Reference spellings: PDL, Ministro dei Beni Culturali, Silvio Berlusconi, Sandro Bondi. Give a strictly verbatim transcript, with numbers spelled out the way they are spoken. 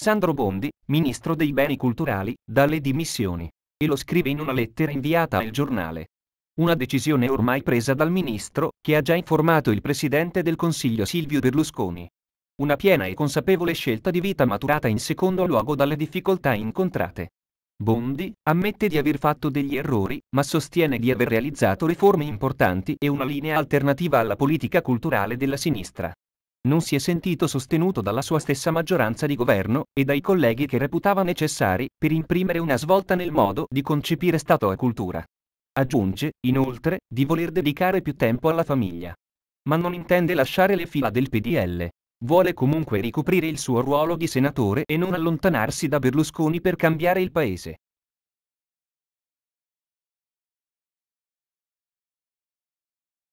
Sandro Bondi, Ministro dei Beni Culturali, dà le dimissioni. E lo scrive in una lettera inviata al giornale. Una decisione ormai presa dal Ministro, che ha già informato il Presidente del Consiglio Silvio Berlusconi. Una piena e consapevole scelta di vita maturata in secondo luogo dalle difficoltà incontrate. Bondi ammette di aver fatto degli errori, ma sostiene di aver realizzato riforme importanti e una linea alternativa alla politica culturale della sinistra. Non si è sentito sostenuto dalla sua stessa maggioranza di governo e dai colleghi che reputava necessari per imprimere una svolta nel modo di concepire Stato e cultura. Aggiunge, inoltre, di voler dedicare più tempo alla famiglia. Ma non intende lasciare le fila del P D L. Vuole comunque ricoprire il suo ruolo di senatore e non allontanarsi da Berlusconi per cambiare il paese.